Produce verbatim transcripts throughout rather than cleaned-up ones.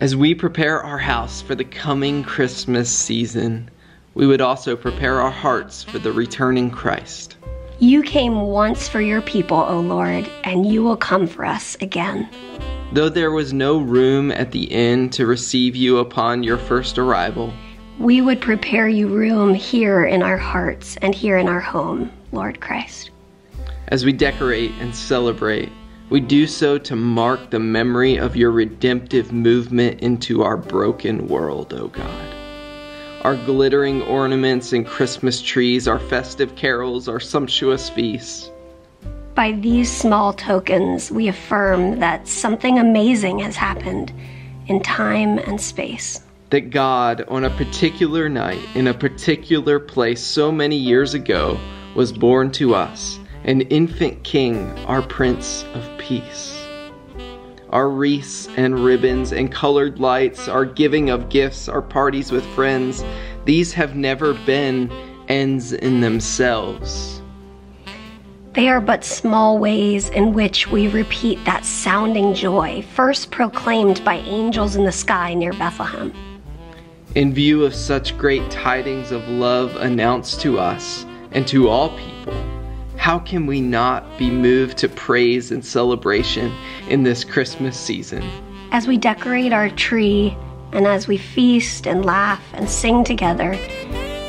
As we prepare our house for the coming Christmas season, we would also prepare our hearts for the returning Christ. You came once for your people, O Lord, and you will come for us again. Though there was no room at the inn to receive you upon your first arrival, we would prepare you room here in our hearts and here in our home, Lord Christ. As we decorate and celebrate, we do so to mark the memory of your redemptive movement into our broken world, O God. Our glittering ornaments and Christmas trees, our festive carols, our sumptuous feasts. By these small tokens, we affirm that something amazing has happened in time and space. That God, on a particular night, in a particular place so many years ago, was born to us, an infant king, our Prince of Peace. Our wreaths and ribbons and colored lights, our giving of gifts, our parties with friends, these have never been ends in themselves. They are but small ways in which we repeat that sounding joy first proclaimed by angels in the sky near Bethlehem. In view of such great tidings of love announced to us and to all people, how can we not be moved to praise and celebration in this Christmas season? As we decorate our tree, and as we feast and laugh and sing together,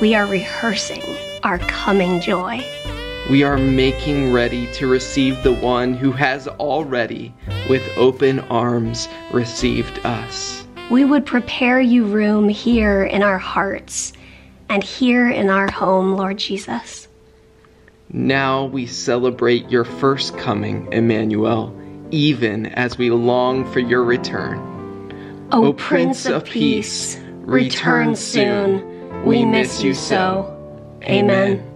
we are rehearsing our coming joy. We are making ready to receive the one who has already, with open arms, received us. We would prepare you room here in our hearts and here in our home, Lord Jesus. Now we celebrate your first coming, Emmanuel, even as we long for your return. O, o Prince, Prince of Peace, return, return soon. We miss you so. Amen. Amen.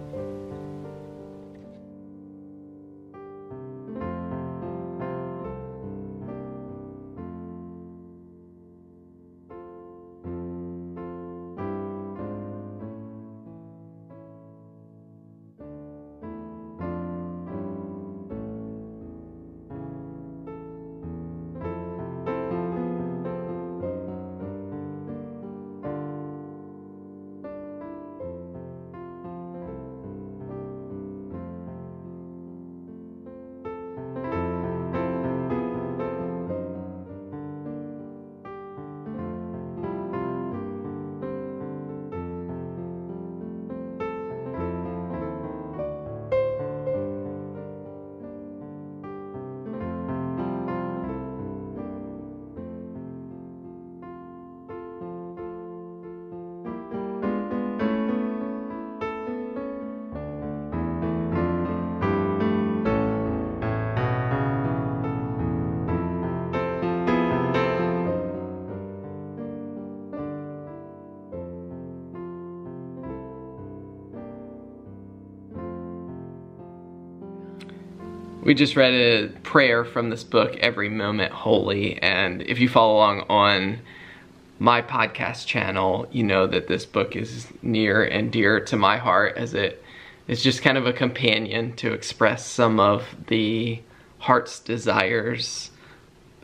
We just read a prayer from this book, Every Moment Holy, and if you follow along on my podcast channel, you know that this book is near and dear to my heart, as it is just kind of a companion to express some of the heart's desires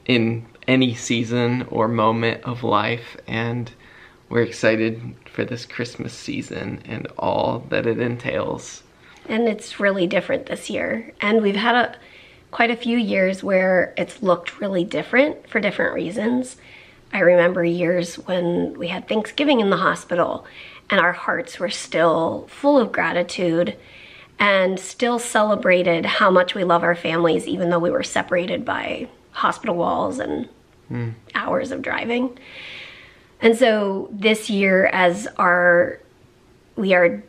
in any season or moment of life, and we're excited for this Christmas season and all that it entails. And it's really different this year. And we've had a, quite a few years where it's looked really different for different reasons. I remember years when we had Thanksgiving in the hospital and our hearts were still full of gratitude and still celebrated how much we love our families, even though we were separated by hospital walls and mm. hours of driving. And so this year, as our, we are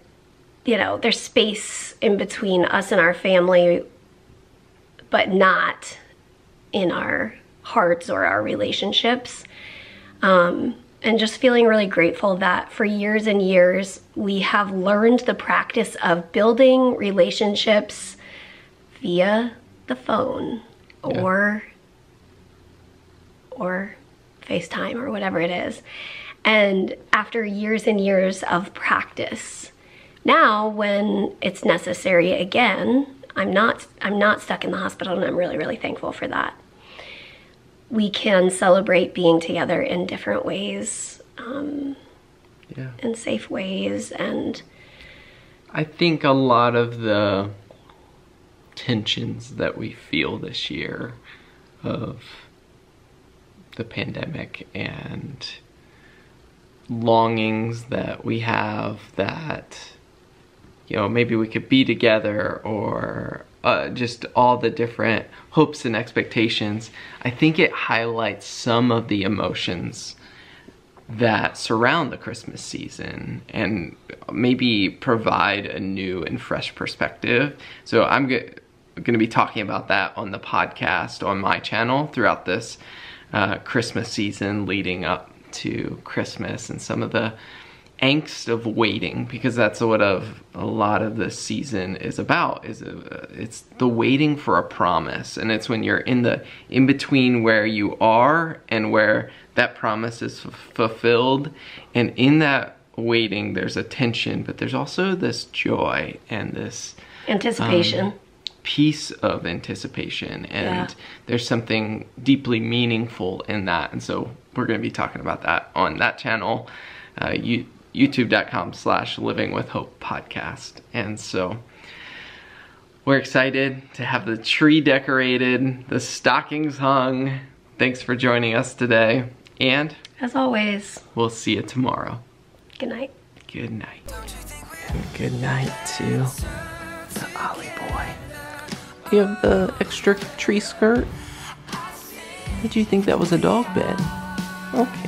you know, there's space in between us and our family, but not in our hearts or our relationships. Um, and just feeling really grateful that for years and years, we have learned the practice of building relationships via the phone yeah. or, or FaceTime or whatever it is. And after years and years of practice, now, when it's necessary again, I'm not, I'm not stuck in the hospital, and I'm really, really thankful for that. we can celebrate being together in different ways, um, yeah. in safe ways. And I think a lot of the tensions that we feel this year of the pandemic and longings that we have that, you know, maybe we could be together, or uh, just all the different hopes and expectations. I think it highlights some of the emotions that surround the Christmas season and maybe provide a new and fresh perspective. So I'm go- gonna be talking about that on the podcast, on my channel, throughout this uh, Christmas season leading up to Christmas, and some of the angst of waiting, because that's what of a lot of this season is about, is a, it's the waiting for a promise. And it's when you're in the in between where you are and where that promise is fulfilled, and in that waiting there's a tension, but there's also this joy and this anticipation, um, piece of anticipation, and yeah. there's something deeply meaningful in that. And so we're going to be talking about that on that channel, uh, you youtube.com slash living with hope podcast. And so we're excited to have the tree decorated, the stockings hung. Thanks for joining us today. And as always, we'll see you tomorrow. Good night. Good night. And good night to the Ollie boy. You have the extra tree skirt? Did you think that was a dog bed? Okay.